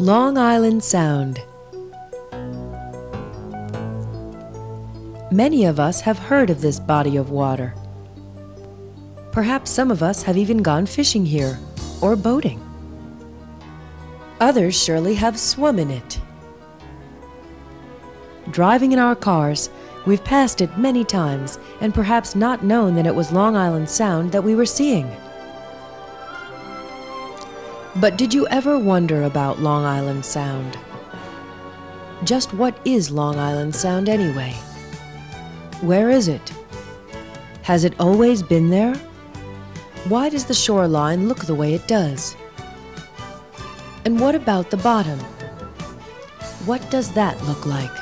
Long Island Sound. Many of us have heard of this body of water. Perhaps some of us have even gone fishing here or boating. Others surely have swum in it. Driving in our cars, we've passed it many times and perhaps not known that it was Long Island Sound that we were seeing. But did you ever wonder about Long Island Sound? Just what is Long Island Sound anyway? Where is it? Has it always been there? Why does the shoreline look the way it does? And what about the bottom? What does that look like?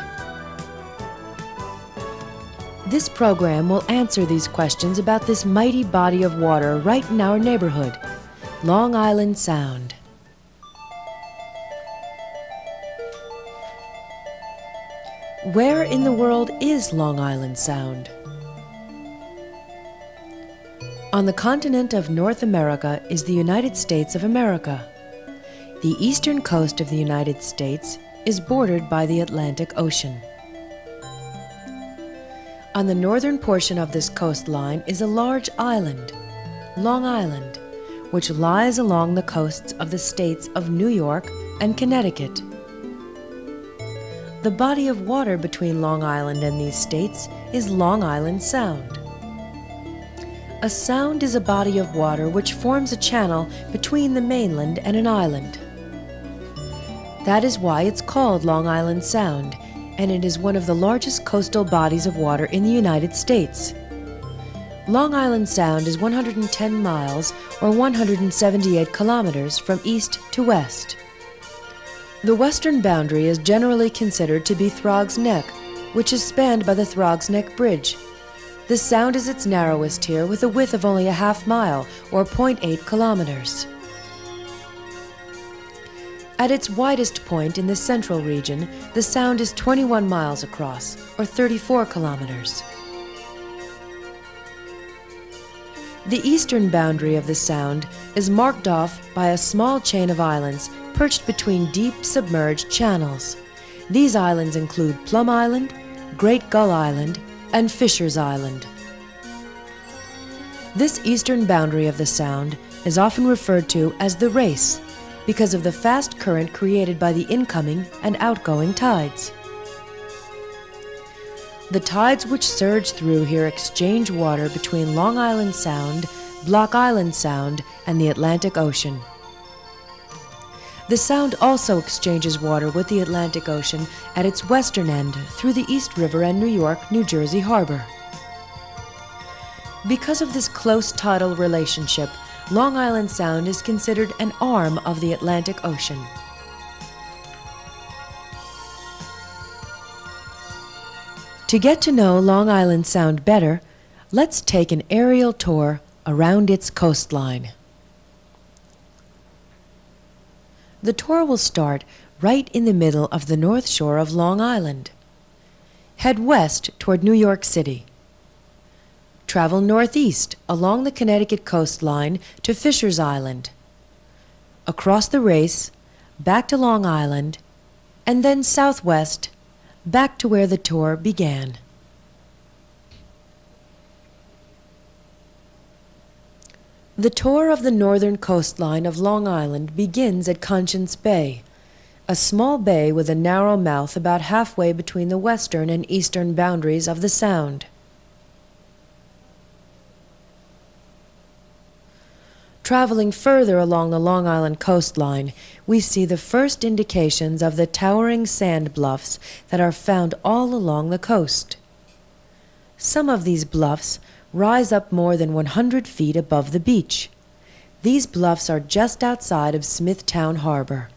This program will answer these questions about this mighty body of water right in our neighborhood, Long Island Sound. Where in the world is Long Island Sound? On the continent of North America is the United States of America. The eastern coast of the United States is bordered by the Atlantic Ocean. On the northern portion of this coastline is a large island, Long Island, which lies along the coasts of the states of New York and Connecticut. The body of water between Long Island and these states is Long Island Sound. A sound is a body of water which forms a channel between the mainland and an island. That is why it's called Long Island Sound, and it is one of the largest coastal bodies of water in the United States. Long Island Sound is 110 miles or 178 kilometers from east to west. The western boundary is generally considered to be Throgs Neck, which is spanned by the Throgs Neck Bridge. The sound is its narrowest here with a width of only a half mile or 0.8 kilometers. At its widest point in the central region, the sound is 21 miles across or 34 kilometers. The eastern boundary of the sound is marked off by a small chain of islands perched between deep submerged channels. These islands include Plum Island, Great Gull Island, and Fisher's Island. This eastern boundary of the sound is often referred to as the race because of the fast current created by the incoming and outgoing tides. The tides which surge through here exchange water between Long Island Sound, Block Island Sound, and the Atlantic Ocean. The sound also exchanges water with the Atlantic Ocean at its western end through the East River and New York, New Jersey harbor. Because of this close tidal relationship, Long Island Sound is considered an arm of the Atlantic Ocean. To get to know Long Island Sound better, let's take an aerial tour around its coastline. The tour will start right in the middle of the north shore of Long Island. Head west toward New York City. Travel northeast along the Connecticut coastline to Fisher's Island, across the race, back to Long Island, and then southwest back to where the tour began. The tour of the northern coastline of Long Island begins at Conscience Bay, a small bay with a narrow mouth about halfway between the western and eastern boundaries of the sound. Traveling further along the Long Island coastline, we see the first indications of the towering sand bluffs that are found all along the coast. Some of these bluffs rise up more than 100 feet above the beach. These bluffs are just outside of Smithtown Harbor.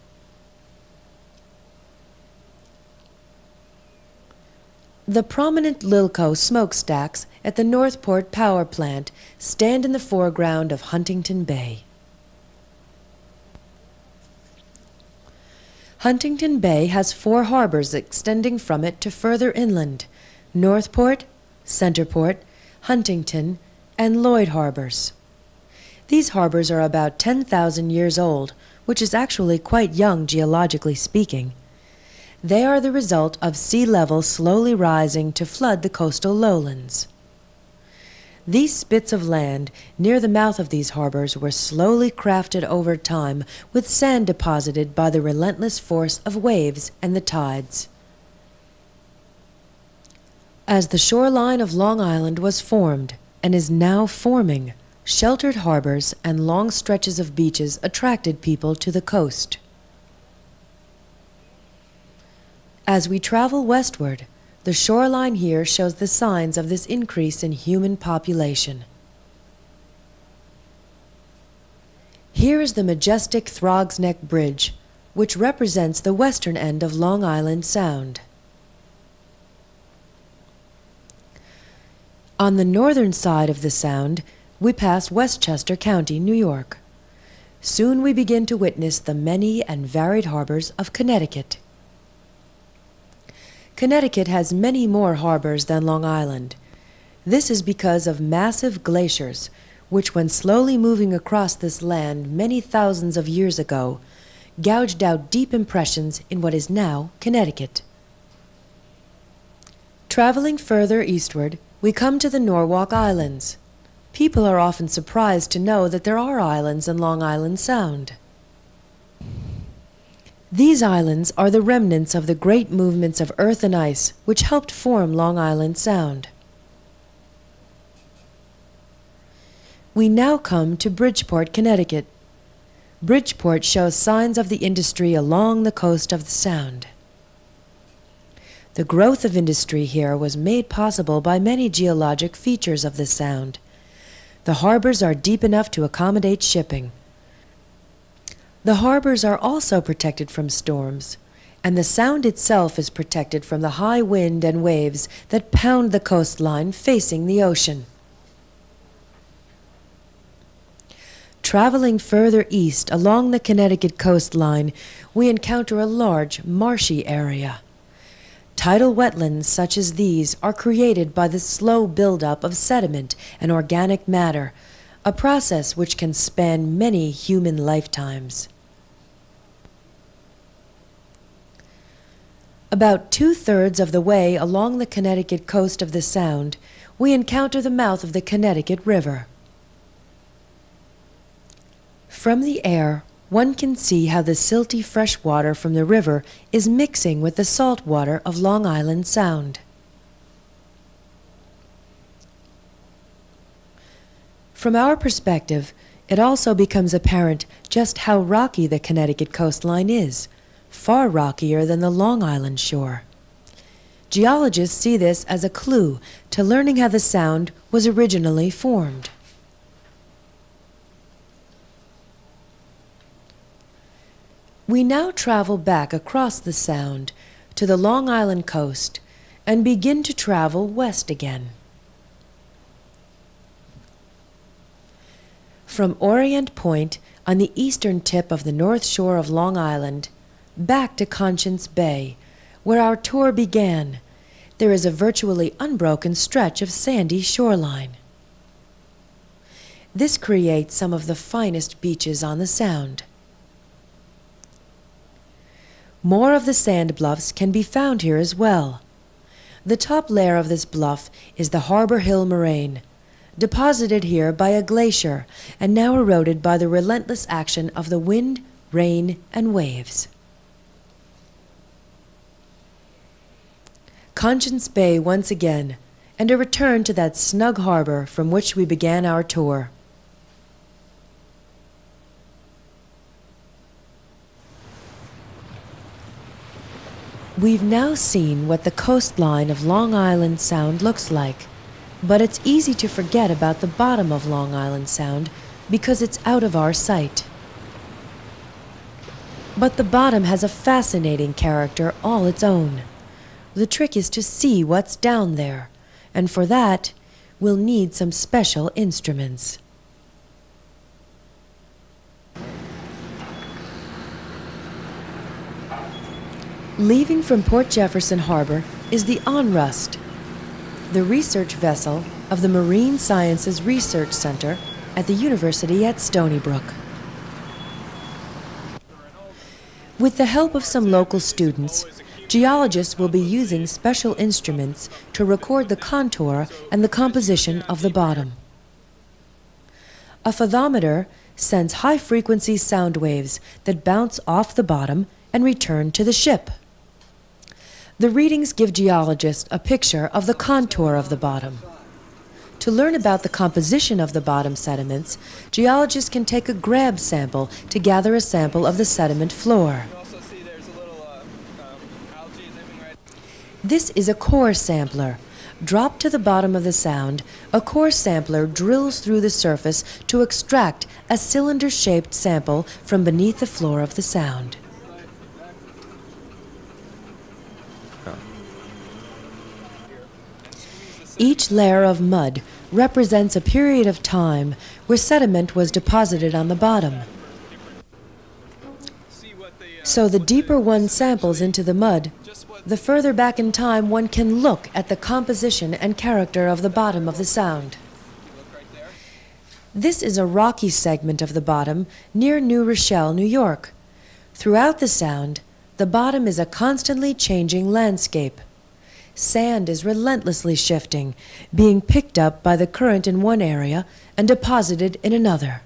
The prominent Lilco smokestacks at the Northport Power Plant stand in the foreground of Huntington Bay. Huntington Bay has 4 harbors extending from it to further inland: Northport, Centerport, Huntington, and Lloyd Harbors. These harbors are about 10,000 years old, which is actually quite young geologically speaking. They are the result of sea level slowly rising to flood the coastal lowlands. These spits of land near the mouth of these harbors were slowly crafted over time with sand deposited by the relentless force of waves and the tides. As the shoreline of Long Island was formed and is now forming, sheltered harbors and long stretches of beaches attracted people to the coast. As we travel westward, the shoreline here shows the signs of this increase in human population. Here is the majestic Throgs Neck Bridge, which represents the western end of Long Island Sound. On the northern side of the Sound, we pass Westchester County, New York. Soon we begin to witness the many and varied harbors of Connecticut. Connecticut has many more harbors than Long Island. This is because of massive glaciers, which when slowly moving across this land many thousands of years ago, gouged out deep impressions in what is now Connecticut. Traveling further eastward, we come to the Norwalk Islands. People are often surprised to know that there are islands in Long Island Sound. These islands are the remnants of the great movements of earth and ice which helped form Long Island Sound. We now come to Bridgeport, Connecticut. Bridgeport shows signs of the industry along the coast of the Sound. The growth of industry here was made possible by many geologic features of the Sound. The harbors are deep enough to accommodate shipping. The harbors are also protected from storms, and the Sound itself is protected from the high wind and waves that pound the coastline facing the ocean. Traveling further east along the Connecticut coastline, we encounter a large marshy area. Tidal wetlands such as these are created by the slow buildup of sediment and organic matter, a process which can span many human lifetimes. About 2/3 of the way along the Connecticut coast of the Sound, we encounter the mouth of the Connecticut River. From the air, one can see how the silty fresh water from the river is mixing with the salt water of Long Island Sound. From our perspective, it also becomes apparent just how rocky the Connecticut coastline is, far rockier than the Long Island shore. Geologists see this as a clue to learning how the Sound was originally formed. We now travel back across the Sound to the Long Island coast and begin to travel west again. From Orient Point on the eastern tip of the north shore of Long Island, back to Conscience Bay, where our tour began, there is a virtually unbroken stretch of sandy shoreline. This creates some of the finest beaches on the Sound. More of the sand bluffs can be found here as well. The top layer of this bluff is the Harbor Hill Moraine, deposited here by a glacier and now eroded by the relentless action of the wind, rain, and waves. Conscience Bay once again, and a return to that snug harbor from which we began our tour. We've now seen what the coastline of Long Island Sound looks like, but it's easy to forget about the bottom of Long Island Sound because it's out of our sight. But the bottom has a fascinating character all its own. The trick is to see what's down there, and for that, we'll need some special instruments. Leaving from Port Jefferson Harbor is the Onrust, the research vessel of the Marine Sciences Research Center at the University at Stony Brook. With the help of some local students, geologists will be using special instruments to record the contour and the composition of the bottom. A fathometer sends high-frequency sound waves that bounce off the bottom and return to the ship. The readings give geologists a picture of the contour of the bottom. To learn about the composition of the bottom sediments, geologists can take a grab sample to gather a sample of the sediment floor. This is a core sampler. Dropped to the bottom of the sound, a core sampler drills through the surface to extract a cylinder-shaped sample from beneath the floor of the sound. Each layer of mud represents a period of time where sediment was deposited on the bottom. So the deeper one samples into the mud, the further back in time one can look at the composition and character of the bottom of the sound. This is a rocky segment of the bottom near New Rochelle, New York. Throughout the sound, the bottom is a constantly changing landscape. Sand is relentlessly shifting, being picked up by the current in one area and deposited in another.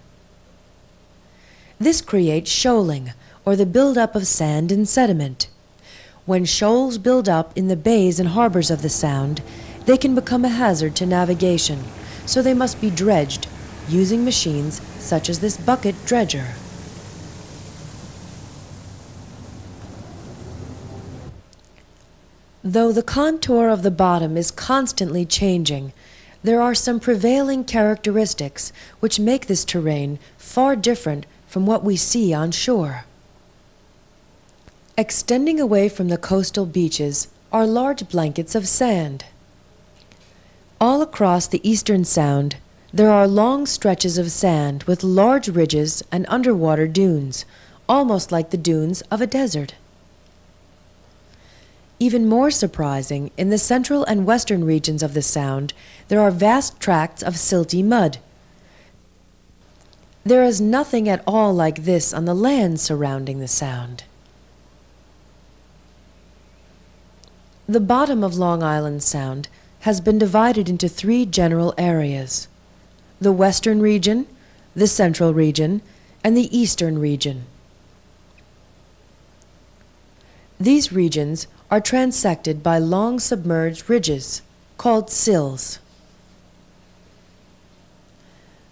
This creates shoaling, or the buildup of sand in sediment. When shoals build up in the bays and harbors of the sound, they can become a hazard to navigation, so they must be dredged using machines such as this bucket dredger. Though the contour of the bottom is constantly changing, there are some prevailing characteristics which make this terrain far different from what we see on shore. Extending away from the coastal beaches are large blankets of sand. All across the eastern sound, there are long stretches of sand with large ridges and underwater dunes, almost like the dunes of a desert. Even more surprising, in the central and western regions of the sound, there are vast tracts of silty mud. There is nothing at all like this on the land surrounding the sound. The bottom of Long Island Sound has been divided into three general areas: the western region, the central region, and the eastern region. These regions are transected by long submerged ridges called sills.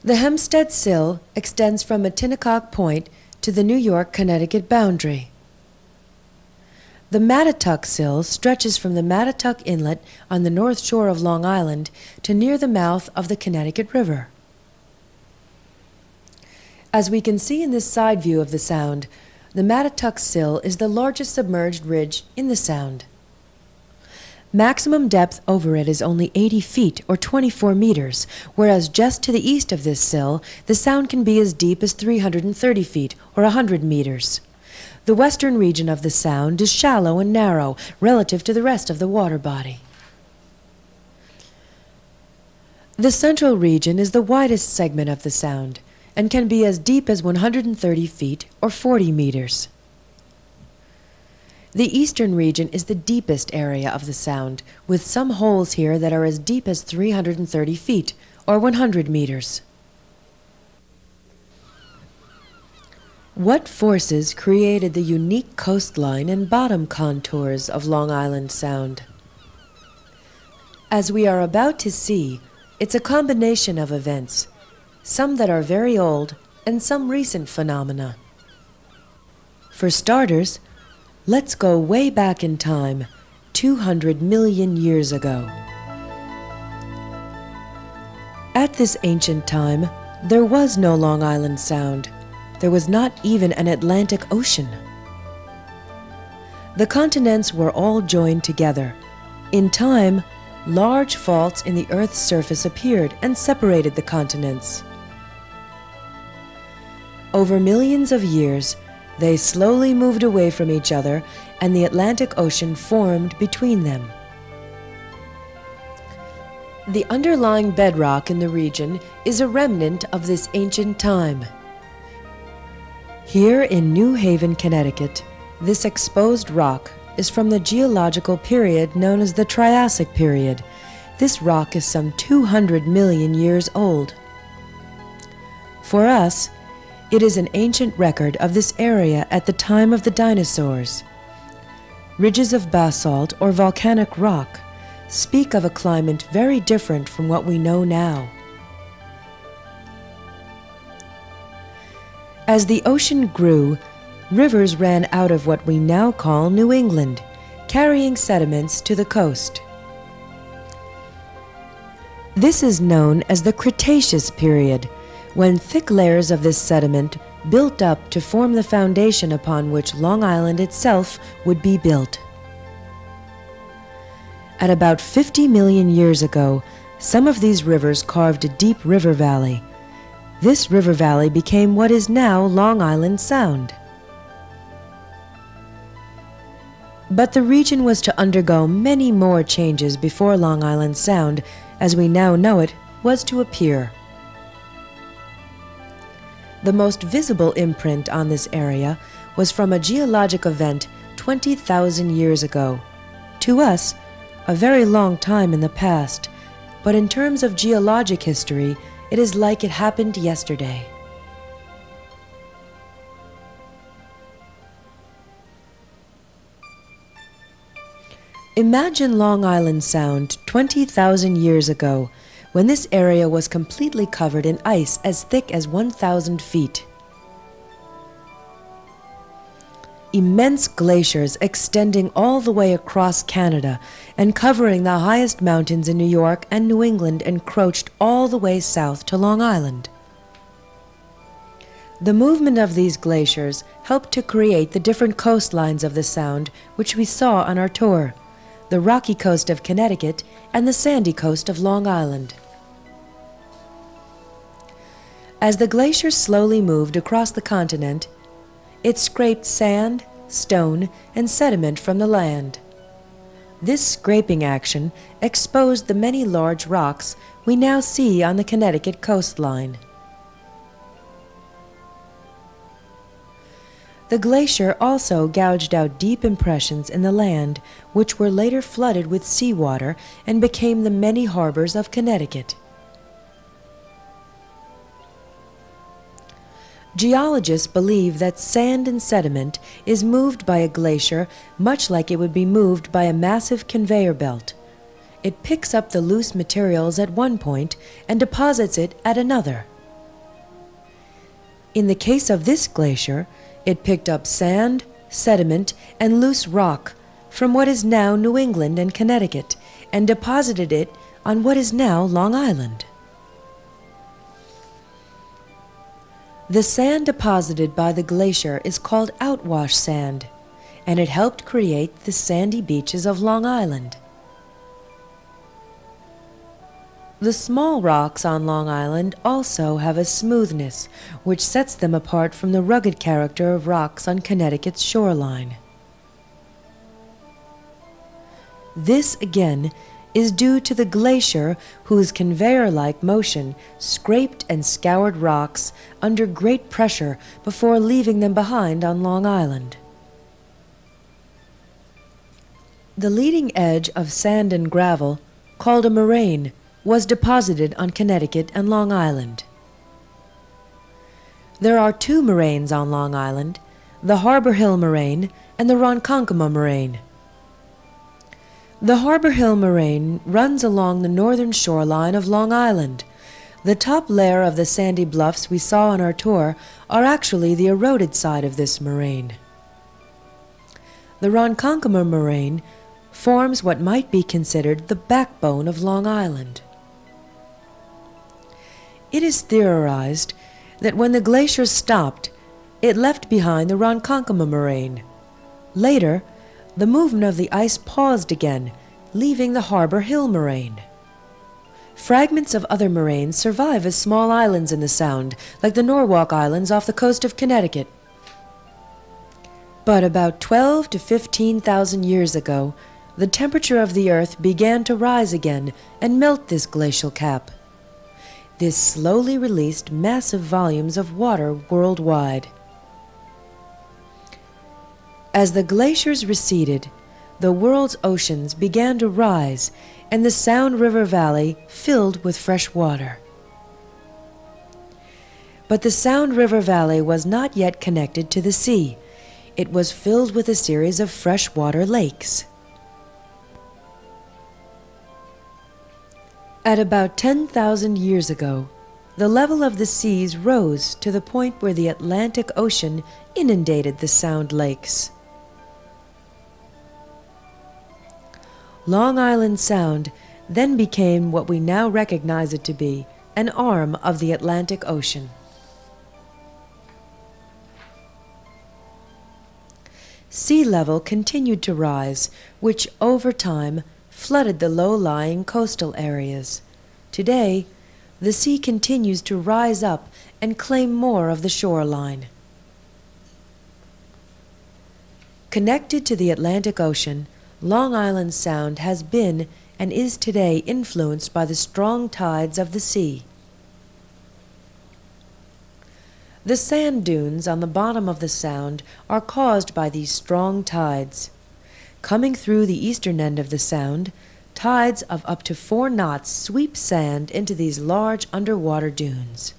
The Hempstead Sill extends from Matinnecock Point to the New York-Connecticut boundary. The Mattituck Sill stretches from the Mattituck Inlet on the north shore of Long Island to near the mouth of the Connecticut River. As we can see in this side view of the sound, the Mattituck Sill is the largest submerged ridge in the sound. Maximum depth over it is only 80 feet or 24 meters, whereas just to the east of this sill, the sound can be as deep as 330 feet or 100 meters. The western region of the sound is shallow and narrow relative to the rest of the water body. The central region is the widest segment of the sound and can be as deep as 130 feet or 40 meters. The eastern region is the deepest area of the sound, with some holes here that are as deep as 330 feet or 100 meters. What forces created the unique coastline and bottom contours of Long Island Sound? As we are about to see, it's a combination of events, some that are very old and some recent phenomena. For starters, Let's go way back in time, 200 million years ago. At this ancient time, there was no Long Island Sound. There was not even an Atlantic Ocean. The continents were all joined together. In time, large faults in the Earth's surface appeared and separated the continents. Over millions of years, they slowly moved away from each other, and the Atlantic Ocean formed between them. The underlying bedrock in the region is a remnant of this ancient time. Here in New Haven, Connecticut, this exposed rock is from the geological period known as the Triassic period. This rock is some 200 million years old. For us, it is an ancient record of this area at the time of the dinosaurs. Ridges of basalt or volcanic rock speak of a climate very different from what we know now. As the ocean grew, rivers ran out of what we now call New England, carrying sediments to the coast. This is known as the Cretaceous period, when thick layers of this sediment built up to form the foundation upon which Long Island itself would be built. At about 50 million years ago, some of these rivers carved a deep river valley. This river valley became what is now Long Island Sound. But the region was to undergo many more changes before Long Island Sound, as we now know it, was to appear. The most visible imprint on this area was from a geologic event 20,000 years ago. To us, a very long time in the past, but in terms of geologic history, it is like it happened yesterday. Imagine Long Island Sound 20,000 years ago, when this area was completely covered in ice as thick as 1,000 feet. Immense glaciers extending all the way across Canada and covering the highest mountains in New York and New England encroached all the way south to Long Island. The movement of these glaciers helped to create the different coastlines of the Sound, which we saw on our tour: the rocky coast of Connecticut and the sandy coast of Long Island. As the glacier slowly moved across the continent, it scraped sand, stone, and sediment from the land. This scraping action exposed the many large rocks we now see on the Connecticut coastline. The glacier also gouged out deep impressions in the land, which were later flooded with seawater and became the many harbors of Connecticut. Geologists believe that sand and sediment is moved by a glacier much like it would be moved by a massive conveyor belt. It picks up the loose materials at one point and deposits it at another. In the case of this glacier, it picked up sand, sediment, and loose rock from what is now New England and Connecticut and deposited it on what is now Long Island. The sand deposited by the glacier is called outwash sand, and it helped create the sandy beaches of Long Island. The small rocks on Long Island also have a smoothness, which sets them apart from the rugged character of rocks on Connecticut's shoreline. This, again, is due to the glacier whose conveyor-like motion scraped and scoured rocks under great pressure before leaving them behind on Long Island. The leading edge of sand and gravel, called a moraine, was deposited on Connecticut and Long Island. There are two moraines on Long Island, the Harbor Hill Moraine and the Ronkonkoma Moraine. The Harbor Hill Moraine runs along the northern shoreline of Long Island. The top layer of the sandy bluffs we saw on our tour are actually the eroded side of this moraine. the Ronkonkoma Moraine forms what might be considered the backbone of Long Island. It is theorized that when the glacier stopped, it left behind the Ronkonkoma Moraine. Later, the movement of the ice paused again, leaving the Harbor Hill Moraine. Fragments of other moraines survive as small islands in the Sound, like the Norwalk Islands off the coast of Connecticut. But about 12 to 15,000 years ago, the temperature of the Earth began to rise again and melt this glacial cap. This slowly released massive volumes of water worldwide. As the glaciers receded, the world's oceans began to rise and the Sound River Valley filled with fresh water. But the Sound River Valley was not yet connected to the sea. It was filled with a series of freshwater lakes. At about 10,000 years ago, the level of the seas rose to the point where the Atlantic Ocean inundated the Sound lakes. Long Island Sound then became what we now recognize it to be, an arm of the Atlantic Ocean. Sea level continued to rise, which over time flooded the low-lying coastal areas. Today, the sea continues to rise up and claim more of the shoreline. Connected to the Atlantic Ocean, Long Island Sound has been and is today influenced by the strong tides of the sea. The sand dunes on the bottom of the Sound are caused by these strong tides. Coming through the eastern end of the Sound, tides of up to 4 knots sweep sand into these large underwater dunes.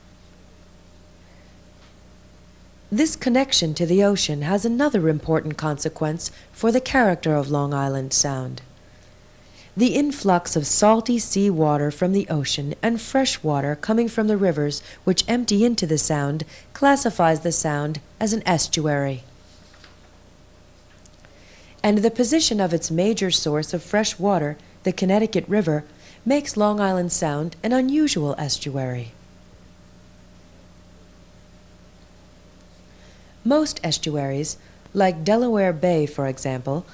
This connection to the ocean has another important consequence for the character of Long Island Sound. The influx of salty sea water from the ocean and fresh water coming from the rivers which empty into the Sound classifies the Sound as an estuary. And the position of its major source of fresh water, the Connecticut River, makes Long Island Sound an unusual estuary. Most estuaries, like Delaware Bay, for example,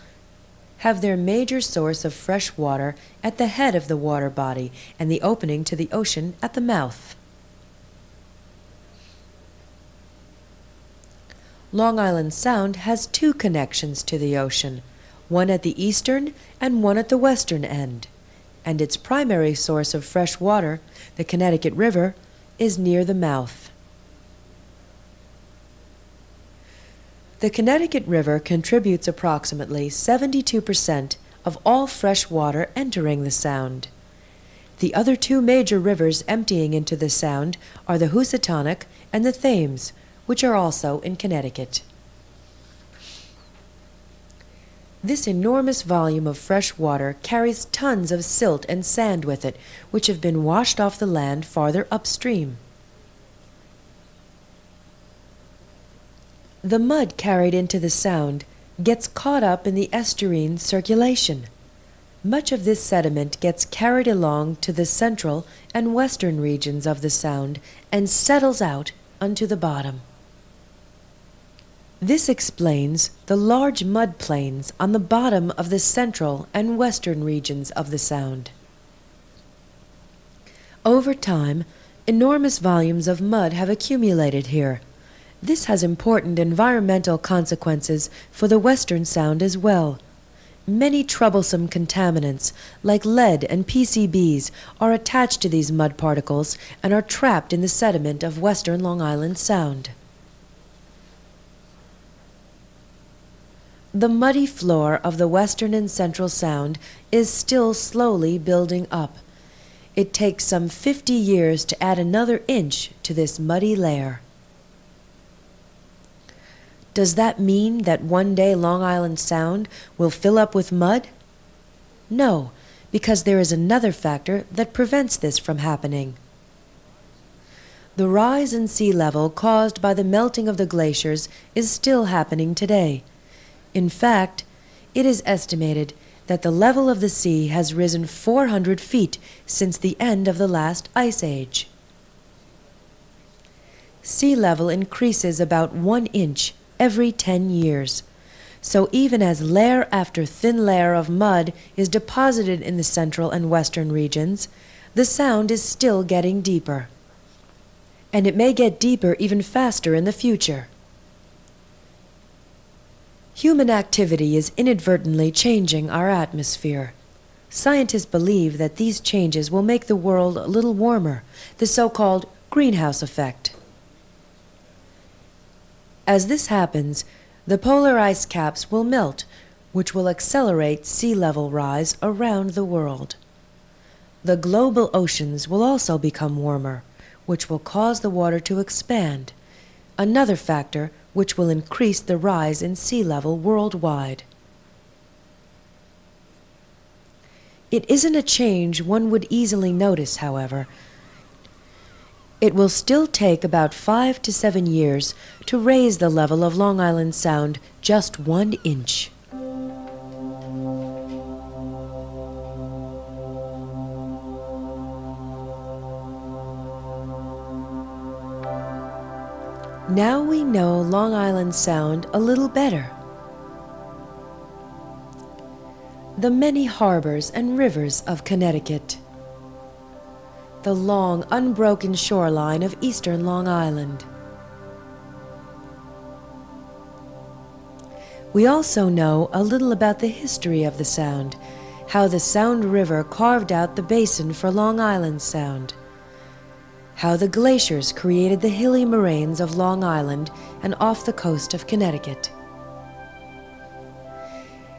have their major source of fresh water at the head of the water body and the opening to the ocean at the mouth. Long Island Sound has 2 connections to the ocean, one at the eastern and one at the western end, and its primary source of fresh water, the Connecticut River, is near the mouth. The Connecticut River contributes approximately 72% of all fresh water entering the Sound. The other 2 major rivers emptying into the Sound are the Housatonic and the Thames, which are also in Connecticut. This enormous volume of fresh water carries tons of silt and sand with it, which have been washed off the land farther upstream. The mud carried into the Sound gets caught up in the estuarine circulation. Much of this sediment gets carried along to the central and western regions of the Sound and settles out onto the bottom. This explains the large mud plains on the bottom of the central and western regions of the Sound. Over time, enormous volumes of mud have accumulated here. This has important environmental consequences for the Western Sound as well. Many troublesome contaminants, like lead and PCBs, are attached to these mud particles and are trapped in the sediment of Western Long Island Sound. The muddy floor of the Western and Central Sound is still slowly building up. It takes some 50 years to add another inch to this muddy layer. Does that mean that one day Long Island Sound will fill up with mud? No, because there is another factor that prevents this from happening. The rise in sea level caused by the melting of the glaciers is still happening today. In fact, It is estimated that the level of the sea has risen 400 feet since the end of the last ice age. Sea level increases about 1 inch every 10 years. So even as layer after thin layer of mud is deposited in the central and western regions, the sound is still getting deeper. And it may get deeper even faster in the future. Human activity is inadvertently changing our atmosphere. Scientists believe that these changes will make the world a little warmer, the so-called greenhouse effect. As this happens, the polar ice caps will melt, which will accelerate sea level rise around the world. The global oceans will also become warmer, which will cause the water to expand, another factor which will increase the rise in sea level worldwide. It isn't a change one would easily notice, however. It will still take about 5 to 7 years to raise the level of Long Island Sound just 1 inch. Now we know Long Island Sound a little better. The many harbors and rivers of Connecticut. The long, unbroken shoreline of eastern Long Island. We also know a little about the history of the Sound, how the Sound River carved out the basin for Long Island Sound, how the glaciers created the hilly moraines of Long Island and off the coast of Connecticut.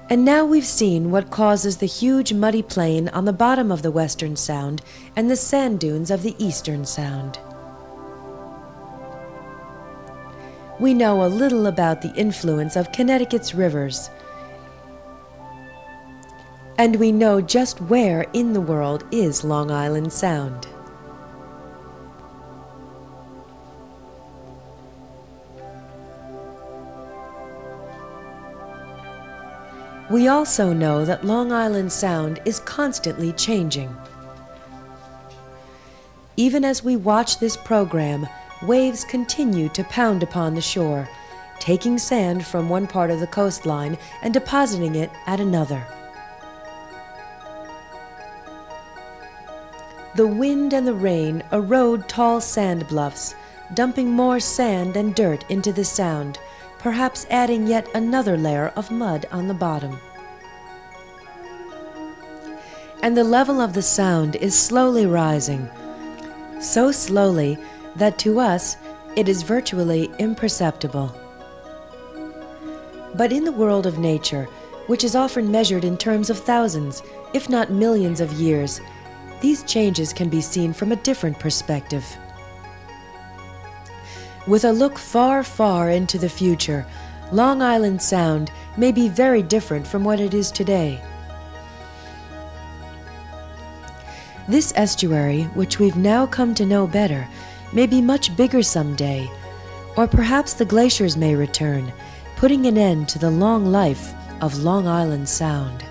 And now we've seen what causes the huge muddy plain on the bottom of the Western Sound and the sand dunes of the Eastern Sound. We know a little about the influence of Connecticut's rivers, and we know just where in the world is Long Island Sound. We also know that Long Island Sound is constantly changing. Even as we watch this program, waves continue to pound upon the shore, taking sand from one part of the coastline and depositing it at another. The wind and the rain erode tall sand bluffs, dumping more sand and dirt into the Sound, perhaps adding yet another layer of mud on the bottom. And the level of the Sound is slowly rising, so slowly that to us it is virtually imperceptible. But in the world of nature, which is often measured in terms of thousands, if not millions of years, these changes can be seen from a different perspective. With a look far, far into the future, Long Island Sound may be very different from what it is today. This estuary, which we've now come to know better, may be much bigger someday, or perhaps the glaciers may return, putting an end to the long life of Long Island Sound.